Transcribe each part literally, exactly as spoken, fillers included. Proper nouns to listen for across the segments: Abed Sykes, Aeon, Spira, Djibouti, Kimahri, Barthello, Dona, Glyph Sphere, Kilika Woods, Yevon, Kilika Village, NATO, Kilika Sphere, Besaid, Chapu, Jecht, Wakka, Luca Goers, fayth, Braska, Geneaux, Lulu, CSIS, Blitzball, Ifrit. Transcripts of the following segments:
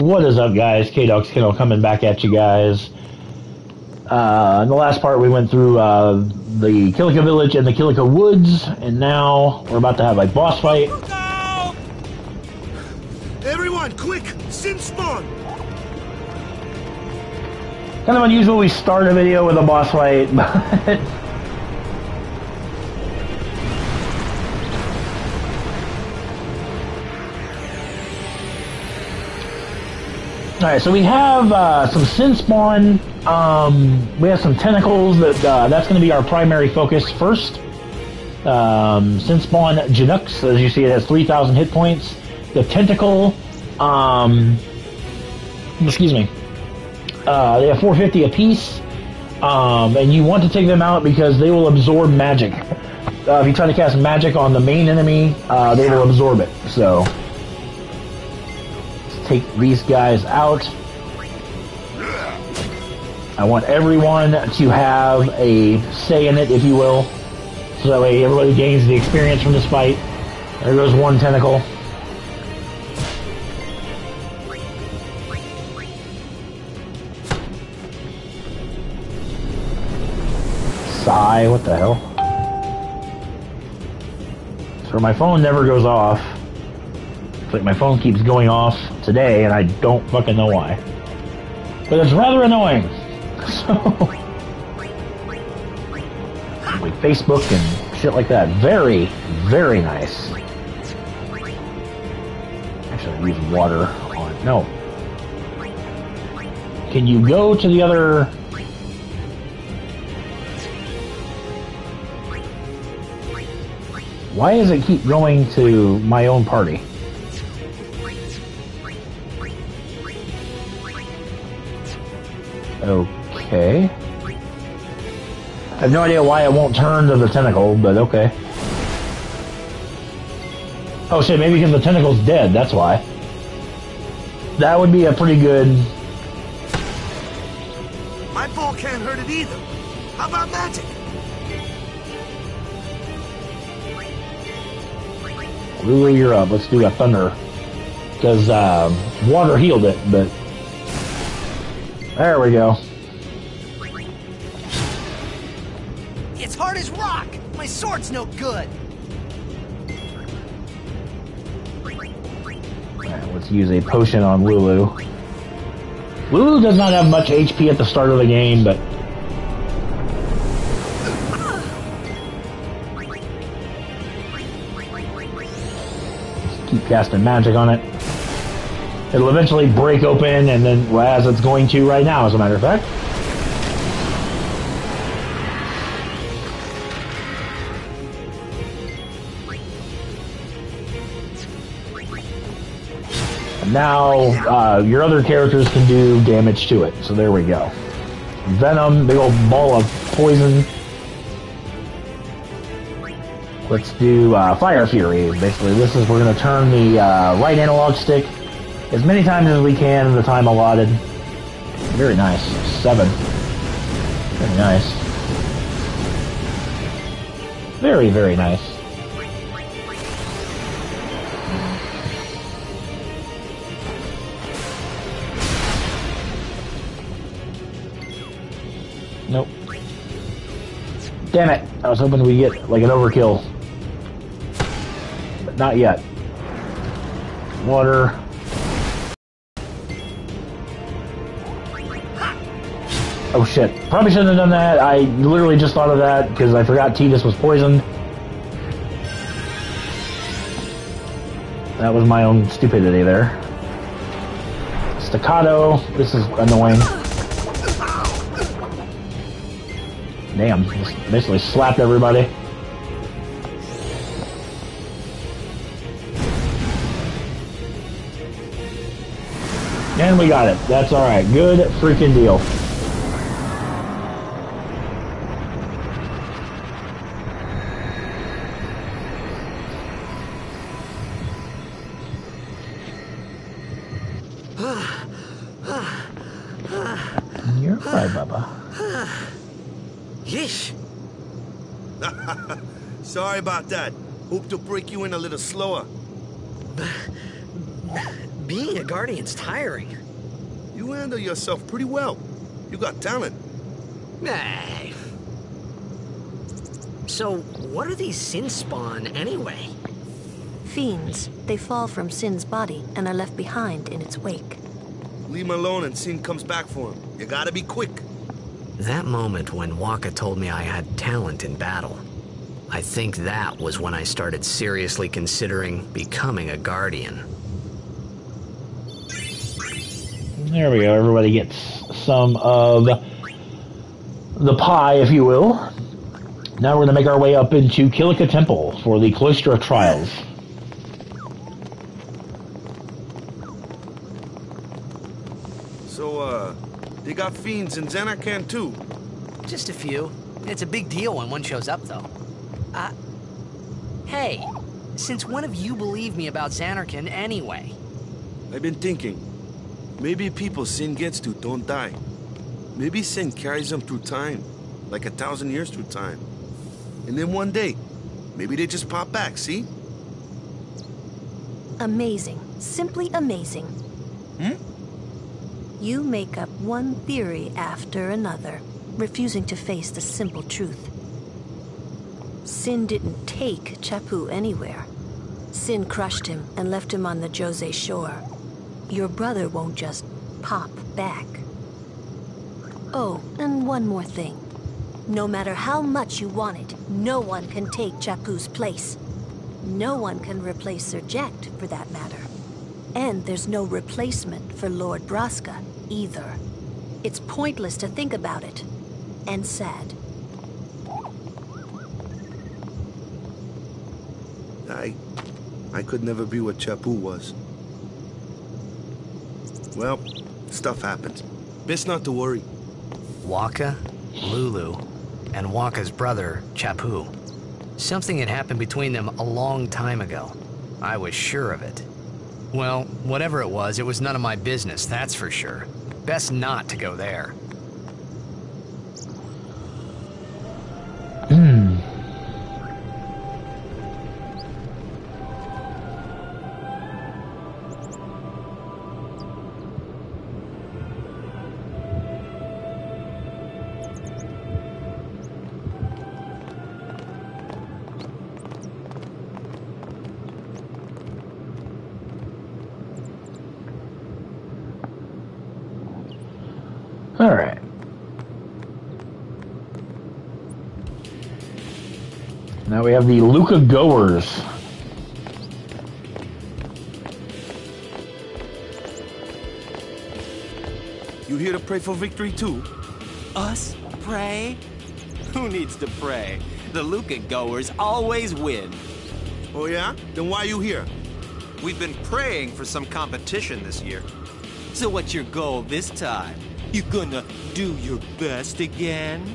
What is up, guys? K Dogs Kennel coming back at you guys. Uh, in the last part, we went through uh, the Kilika Village and the Kilika Woods, and now we're about to have a boss fight. Everyone, quick! Sin Spawn! Kind of unusual we start a video with a boss fight, but... Alright, so we have uh, some Sin Spawn, um, we have some Tentacles, that, uh, that's going to be our primary focus first. Um, Sin Spawn Geneaux, as you see it has three thousand hit points. The Tentacle, um, excuse me, uh, they have four fifty apiece, um, and you want to take them out because they will absorb magic. Uh, if you try to cast magic on the main enemy, uh, they will absorb it, so... Take these guys out. I want everyone to have a say in it, if you will, so that way everybody gains the experience from this fight. There goes one tentacle. Sigh, what the hell? So my phone never goes off. Like my phone keeps going off today, and I don't fucking know why. But it's rather annoying. So, like Facebook and shit like that. Very, very nice. Actually, leave water on. No. Can you go to the other? Why does it keep going to my own party? Okay. I have no idea why it won't turn to the tentacle, but okay. Oh shit, maybe because the tentacle's dead, that's why. That would be a pretty good... My ball can't hurt it either. How about magic? Lulu, you're up. Let's do a thunder. Because uh, water healed it, but... There we go. It's hard as rock. My sword's no good. Alright, let's use a potion on Lulu. Lulu does not have much H P at the start of the game, but... Just keep casting magic on it. It'll eventually break open, and then, well, as it's going to right now, as a matter of fact. And now, uh, your other characters can do damage to it, so there we go. Venom, big old ball of poison. Let's do uh, Fire Fury, basically. This is, we're going to turn the uh, right analog stick as many times as we can in the time allotted. Very nice. Seven. Very nice. Very, very nice. Nope. Damn it! I was hoping we'd get, like, an overkill. But not yet. Water... Oh shit, probably shouldn't have done that. I literally just thought of that because I forgot Tidus was poisoned. That was my own stupidity there. Staccato, this is annoying. Damn, basically slapped everybody. And we got it, that's alright, good freaking deal. Sorry about that. Hope to break you in a little slower. Being a guardian's tiring. You handle yourself pretty well. You got talent. Nah. So, what are these Sin Spawn, anyway? Fiends. They fall from Sin's body and are left behind in its wake. Leave him alone and Sin comes back for him. You gotta be quick. That moment when Wakka told me I had talent in battle, I think that was when I started seriously considering becoming a guardian. There we go. Everybody gets some of the pie, if you will. Now we're going to make our way up into Kilika Temple for the Cloister of Trials. So, uh, they got fiends in Zanarkand too? Just a few. It's a big deal when one shows up, though. Uh, hey, since when have you believed me about Zanarkand anyway? I've been thinking. Maybe people Sin gets to don't die. Maybe Sin carries them through time, like a thousand years through time. And then one day, maybe they just pop back, see? Amazing. Simply amazing. Hmm? You make up one theory after another, refusing to face the simple truth. Sin didn't take Chapu anywhere. Sin crushed him and left him on the Jose shore. Your brother won't just pop back. Oh, and one more thing. No matter how much you want it, no one can take Chapu's place. No one can replace Sir Jecht, for that matter. And there's no replacement for Lord Braska, either. It's pointless to think about it. And sad. I... I could never be what Chapu was. Well, stuff happens. Best not to worry. Wakka, Lulu, and Wakka's brother, Chapu. Something had happened between them a long time ago. I was sure of it. Well, whatever it was, it was none of my business, that's for sure. Best not to go there. We have the Luca Goers. You here to pray for victory too? Us? Pray? Who needs to pray? The Luca Goers always win. Oh yeah? Then why are you here? We've been praying for some competition this year. So what's your goal this time? You gonna do your best again?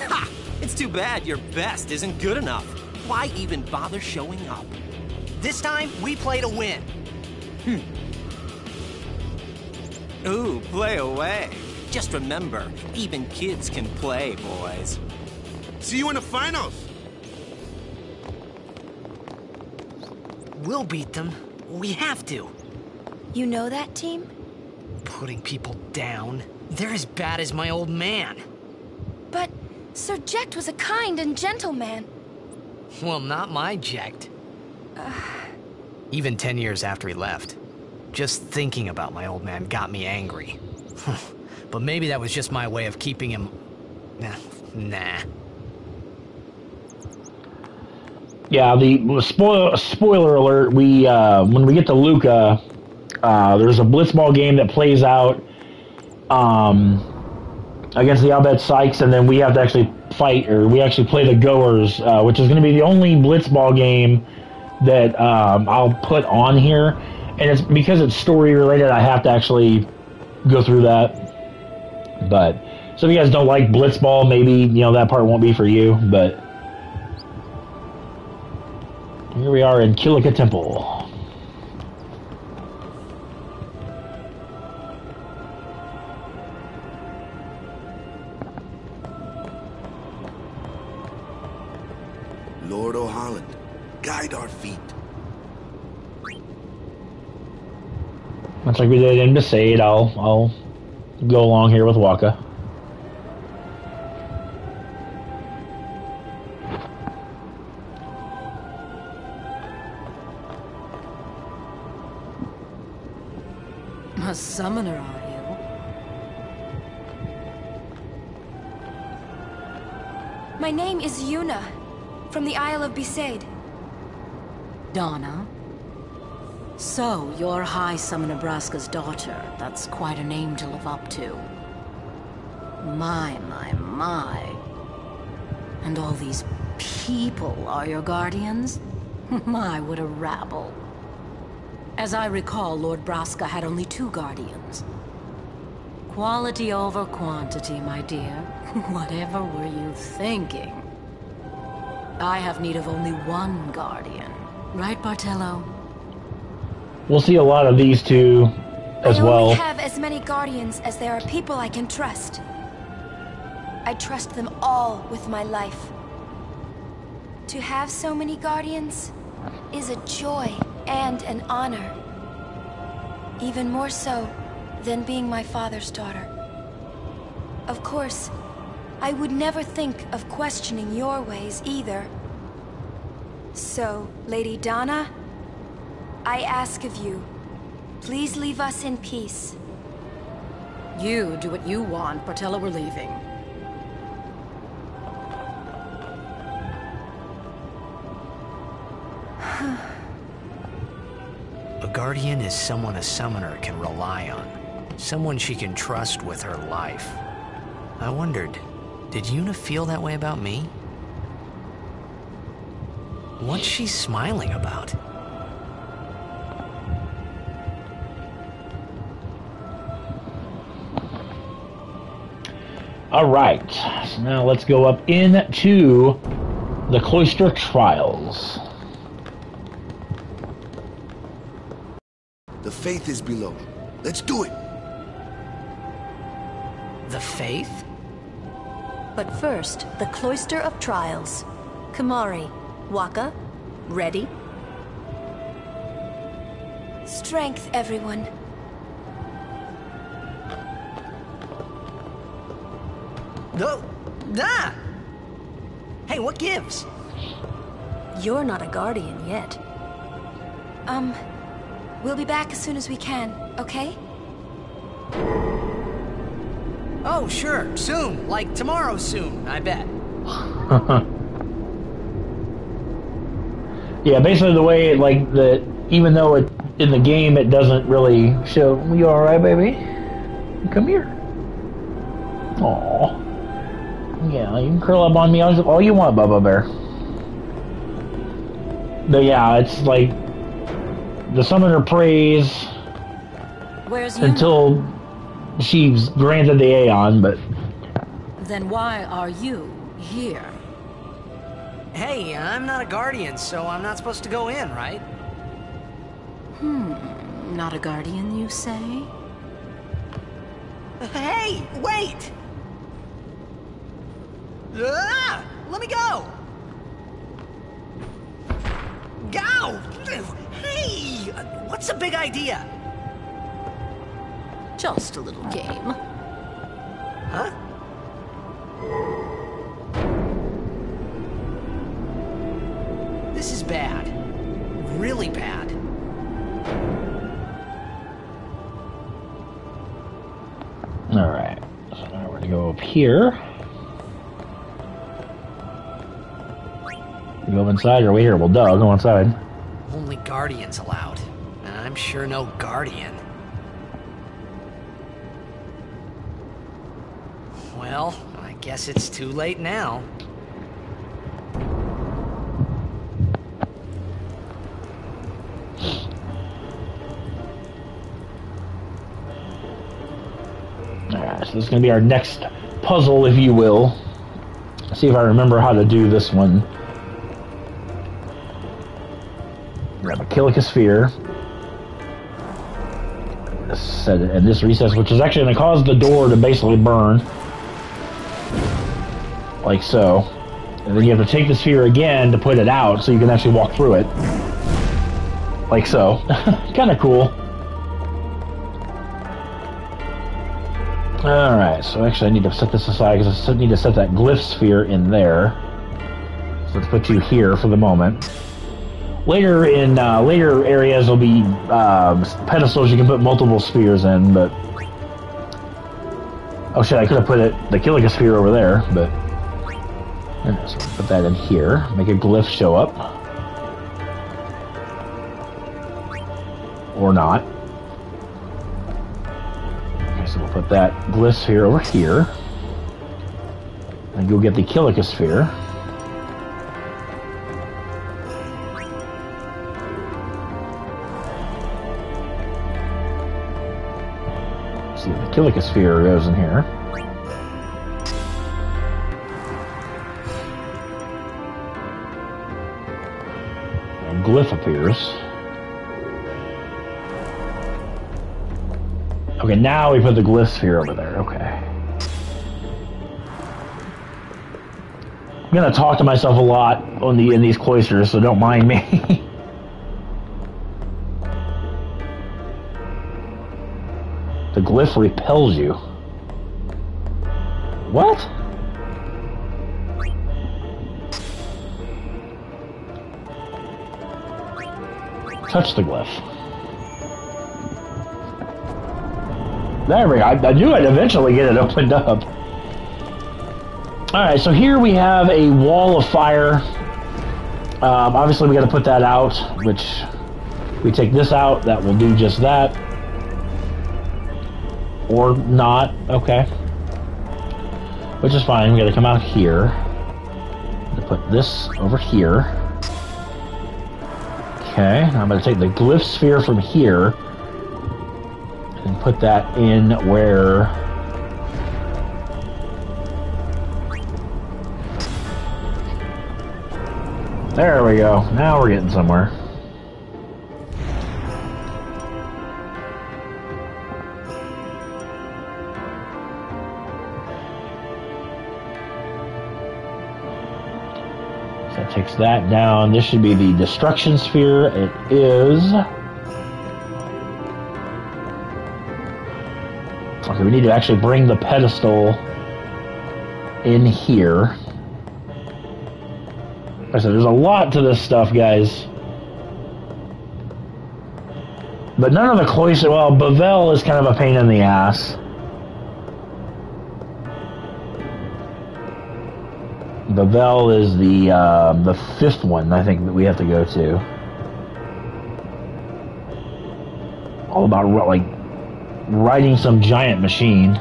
Ha! It's too bad your best isn't good enough. Why even bother showing up? This time, we play to win. Hmm. Ooh, play away. Just remember, even kids can play, boys. See you in the finals. We'll beat them. We have to. You know that team? Putting people down. They're as bad as my old man. But... Sir Jecht was a kind and gentle man. Well, not my Jecht. Uh... Even ten years after he left, just thinking about my old man got me angry. But maybe that was just my way of keeping him... Nah. nah. Yeah, the spoil, spoiler alert, we uh, when we get to Luca, uh, there's a Blitzball game that plays out... Um... against the Abed Sykes, and then we have to actually fight, or we actually play the Goers, uh, which is going to be the only Blitzball game that um, I'll put on here. And it's because it's story-related, I have to actually go through that. But, so if you guys don't like Blitzball, maybe, you know, that part won't be for you, but... Here we are in Kilika Temple. Lord O'Holland, guide our feet. Much like we did in Besaid, I'll, I'll go along here with Wakka. A summoner, are you? My name is Yuna, from the Isle of Besaid. Dona? So, you're High Summoner Braska's daughter. That's quite a name to live up to. My, my, my. And all these people are your guardians? My, what a rabble. As I recall, Lord Braska had only two guardians. Quality over quantity, my dear. Whatever were you thinking? I have need of only one guardian. Right, Barthello? We'll see a lot of these two as well. I only have as many guardians as there are people I can trust. I trust them all with my life. To have so many guardians is a joy and an honor. Even more so than being my father's daughter. Of course, I would never think of questioning your ways either. So, Lady Dona, I ask of you, please leave us in peace. You do what you want, Barthello, we're leaving. A guardian is someone a summoner can rely on. Someone she can trust with her life. I wondered, did Yuna feel that way about me? What's she smiling about? All right, so now let's go up into the Cloister Trials. The Fayth is below. Let's do it. The Fayth? But first, the Cloister of Trials. Kimahri, Wakka, ready? Strength, everyone. No! Ah! Hey, what gives? You're not a guardian yet. Um, we'll be back as soon as we can, okay? Oh, sure, soon. Like tomorrow soon, I bet. Yeah, basically the way, like, the, even though it, in the game it doesn't really show, you alright, baby? Come here. Aww. Yeah, you can curl up on me all you want, Bubba Bear. But yeah, it's like the summoner prays Where's until Yuna? She's granted the Aeon, but then why are you here? Hey, I'm not a guardian, so I'm not supposed to go in, right? Hmm, not a guardian, you say? Hey, wait! Ah, let me go! Go! Hey! What's the big idea? Just a little game. Huh? This is bad. Really bad. Alright, so now we're gonna go up here. Go inside or wait here. Well, duh, go inside. Only guardians allowed. I'm sure no guardian. Well, I guess it's too late now. Alright, so this is going to be our next puzzle, if you will. Let's see if I remember how to do this one. Grab a Kilika Sphere. Set it at this recess, which is actually going to cause the door to basically burn. Like so. And then you have to take the sphere again to put it out so you can actually walk through it. Like so. Kind of cool. Alright, so actually I need to set this aside because I need to set that Glyph Sphere in there. So let's put you here for the moment. Later in uh, later areas will be uh, pedestals you can put multiple spheres in, but... Oh shit, I could have put it, the Kilika Sphere over there, but... Alright, so put that in here, make a glyph show up. Or not. Okay, so we'll put that Glyph Sphere over here. And go get the Kilika Sphere. See, the Kilika Sphere goes in here. And Glyph appears. Okay, now we put the Glyph Sphere over there. Okay. I'm gonna talk to myself a lot on the in these cloisters, so don't mind me. The glyph repels you. What? Touch the glyph. There we go. I, I knew I'd eventually get it opened up. Alright, so here we have a wall of fire. Um, obviously we gotta put that out, which we take this out, that will do just that. Or not, okay. Which is fine, we gotta come out here. I'm gonna put this over here. Okay, now I'm gonna take the Glyph Sphere from here and put that in where... There we go, now we're getting somewhere. Takes that down. This should be the Destruction Sphere. It is. Okay, we need to actually bring the pedestal in here. Like I said, there's a lot to this stuff, guys. But none of the cloister... Well, Bevelle is kind of a pain in the ass. Bevelle is the uh, the fifth one, I think, that we have to go to. All about, like, riding some giant machine.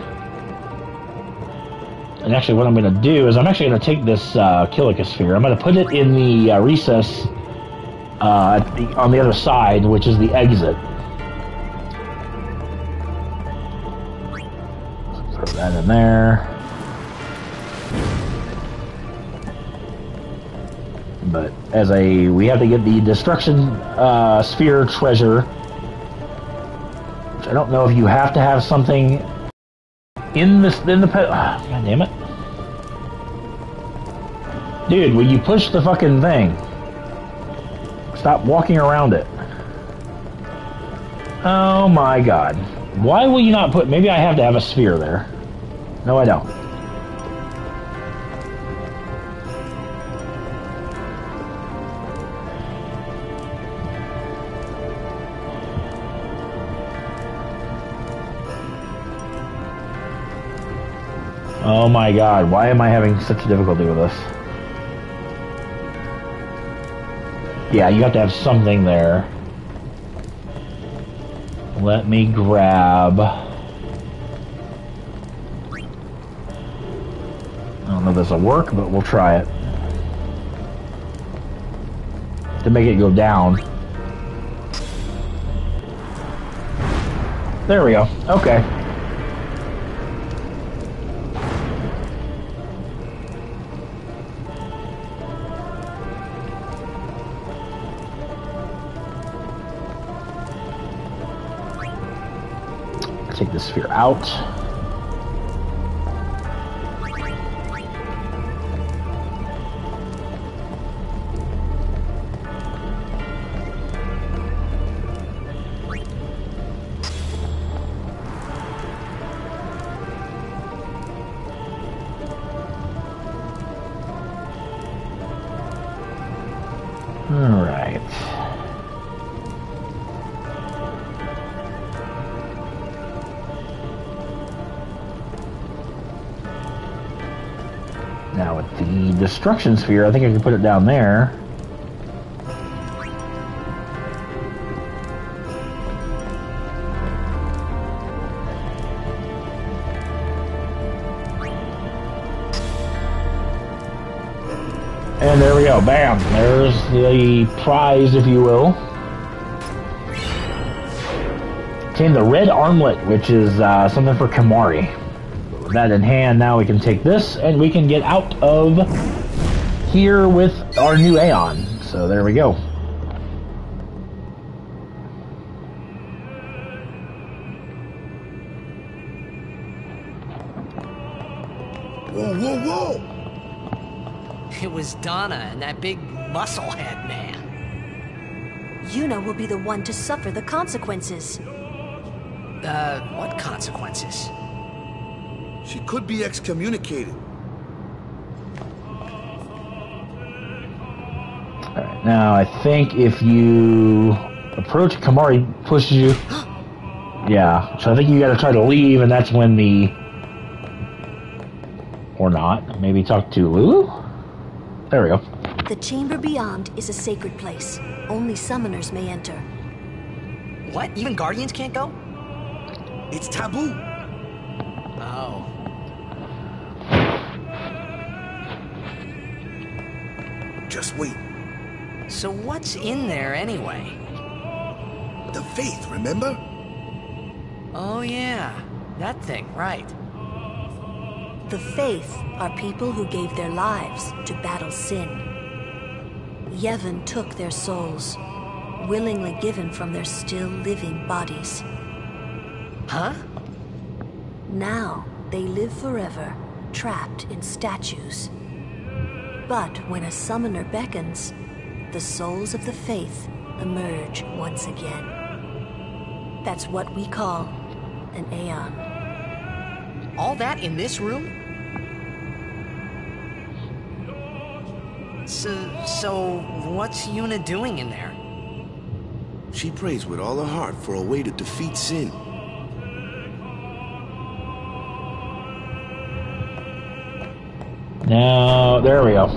And actually what I'm going to do is I'm actually going to take this uh, Kilika Sphere. I'm going to put it in the uh, recess uh, on the other side, which is the exit. Throw that in there. But as a, we have to get the Destruction uh, Sphere treasure. Which I don't know if you have to have something in this, in the pet. Ah, God damn it. Dude, will you push the fucking thing? Stop walking around it. Oh my god. Why will you not put, maybe I have to have a sphere there. No, I don't. Oh my god, why am I having such difficulty with this? Yeah, you have to have something there. Let me grab... I don't know if this will work, but we'll try it. To make it go down. There we go, okay. Take the sphere out. Now with the Destruction Sphere, I think I can put it down there. And there we go, bam! There's the prize, if you will. Obtain the Red Armlet, which is uh, something for Kimahri. With that in hand, now we can take this, and we can get out of here with our new Aeon. So there we go. Whoa, whoa, whoa! It was Donna and that big musclehead man. Yuna will be the one to suffer the consequences. Uh, what consequences? She could be excommunicated. Alright, now I think if you approach, Kimahri pushes you. Yeah, so I think you gotta try to leave, and that's when the... Or not. Maybe talk to Lulu? There we go. The chamber beyond is a sacred place. Only summoners may enter. What? Even guardians can't go? It's taboo. Oh. Just wait. So what's in there anyway? The fayth, remember? Oh yeah. That thing, right. The fayth are people who gave their lives to battle sin. Yevon took their souls, willingly given from their still living bodies. Huh? Now they live forever, trapped in statues. But when a summoner beckons, the souls of the fayth emerge once again. That's what we call an Aeon. All that in this room? So, so, what's Yuna doing in there? She prays with all her heart for a way to defeat sin. Now, there we go.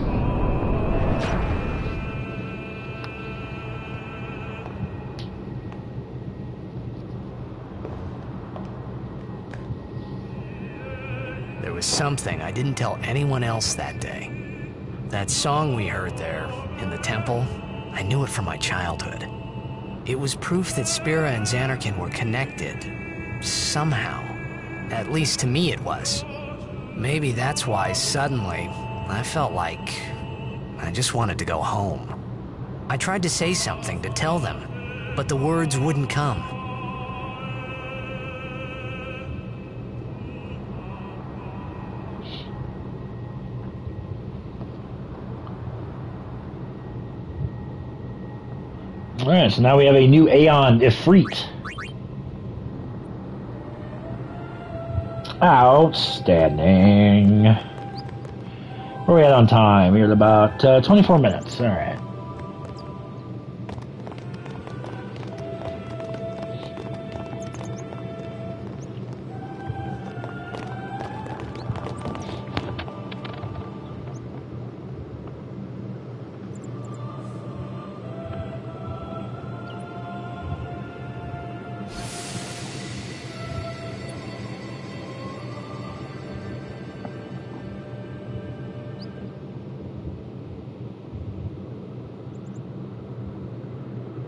There was something I didn't tell anyone else that day. That song we heard there, in the temple, I knew it from my childhood. It was proof that Spira and Zanarkand were connected, somehow. At least to me it was. Maybe that's why, suddenly, I felt like I just wanted to go home. I tried to say something to tell them, but the words wouldn't come. Alright, so now we have a new Aeon, Ifrit. Outstanding. Where are we at on time? We're at about uh, twenty-four minutes. Alright.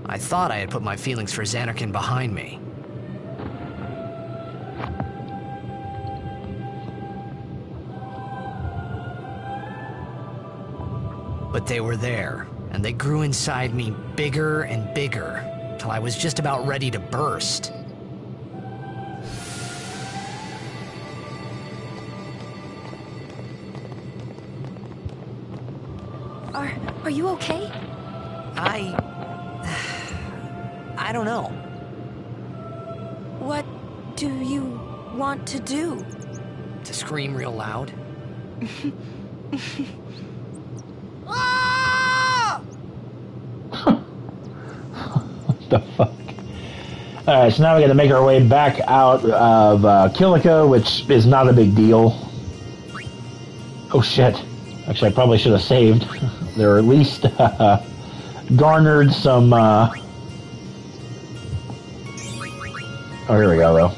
I thought I had put my feelings for Zanarkand behind me. But they were there, and they grew inside me bigger and bigger, till I was just about ready to burst. Are, are you okay? I... I don't know. What do you want to do? To scream real loud? Ah! What the fuck? Alright, so now we're gonna make our way back out of uh, Kilika, which is not a big deal. Oh shit. Actually, I probably should have saved. Or at least uh, garnered some... Uh... Oh, here we go, though.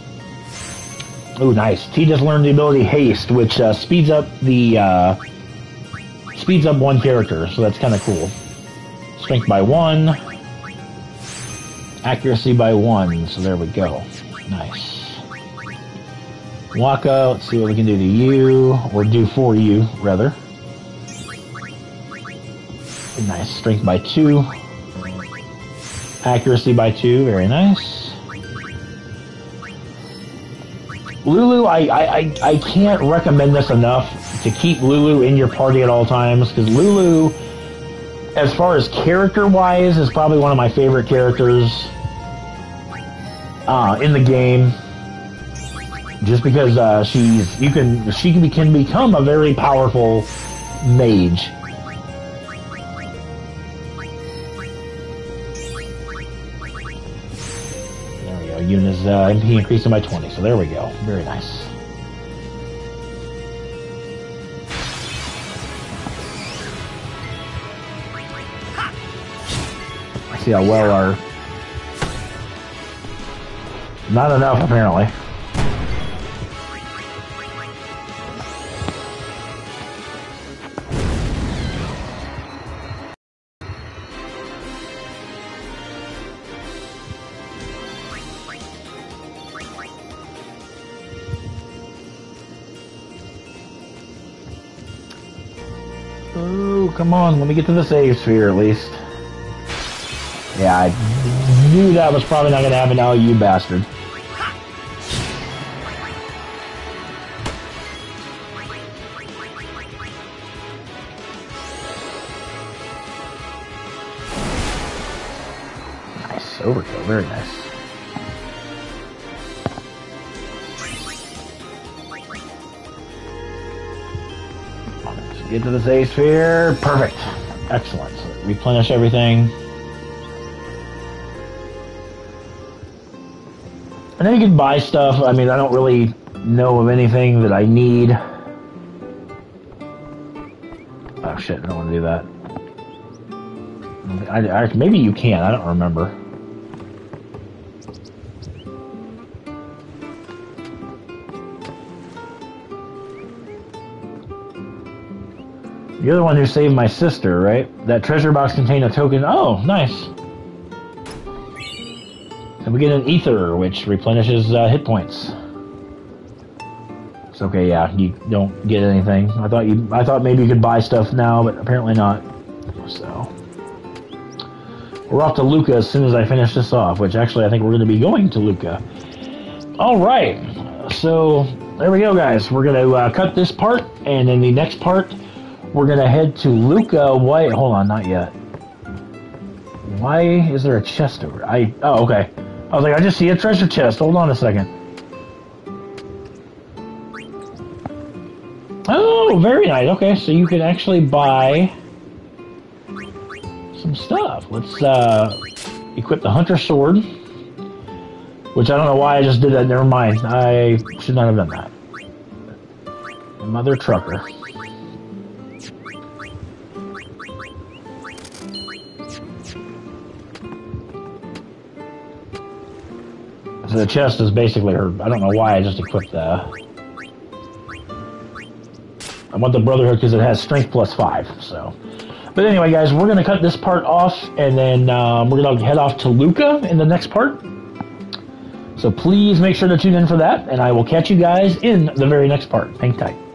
Oh, nice. T just learned the ability Haste, which uh, speeds up the... Uh... Speeds up one character, so that's kind of cool. Strength by one. Accuracy by one, so there we go. Nice. Wakka, let's see what we can do to you, or do for you, rather. Nice. Strength by two. Accuracy by two, very nice. Lulu, I, I, I can't recommend this enough to keep Lulu in your party at all times, because Lulu, as far as character-wise, is probably one of my favorite characters uh, in the game. Just because uh, she's you can she can, be, can become a very powerful mage. There we go. Yuna's uh, M P increasing by twenty, so there we go. Very nice. See how well our... Not enough, apparently. Oh, come on. Let me get to the save sphere, at least. Yeah, I knew that was probably not going to happen now, you bastard. Nice. Overkill. Very nice. Let's get to the save sphere. Perfect. Excellent. So replenish everything. And then you can buy stuff. I mean, I don't really know of anything that I need. Oh shit, I don't want to do that. I, I, maybe you can, I don't remember. You're the one who saved my sister, right? That treasure box contained a token. Oh, nice. And we get an ether, which replenishes uh, hit points. It's okay, yeah, you don't get anything. I thought you, I thought maybe you could buy stuff now, but apparently not. So we're off to Luca as soon as I finish this off, which actually I think we're going to be going to Luca. All right, so there we go, guys. We're going to uh, cut this part, and in the next part, we're going to head to Luca. Wait, hold on, not yet. Why is there a chest over? I oh, okay. I was like, I just see a treasure chest. Hold on a second. Oh, very nice. Okay, so you can actually buy some stuff. Let's uh, equip the hunter sword, which I don't know why I just did that. Never mind. I should not have done that. Mother trucker. So the chest is basically her. I don't know why I just equipped the... I want the Brotherhood because it has strength plus five, so... But anyway, guys, we're going to cut this part off, and then um, we're going to head off to Luca in the next part. So please make sure to tune in for that, and I will catch you guys in the very next part. Hang tight.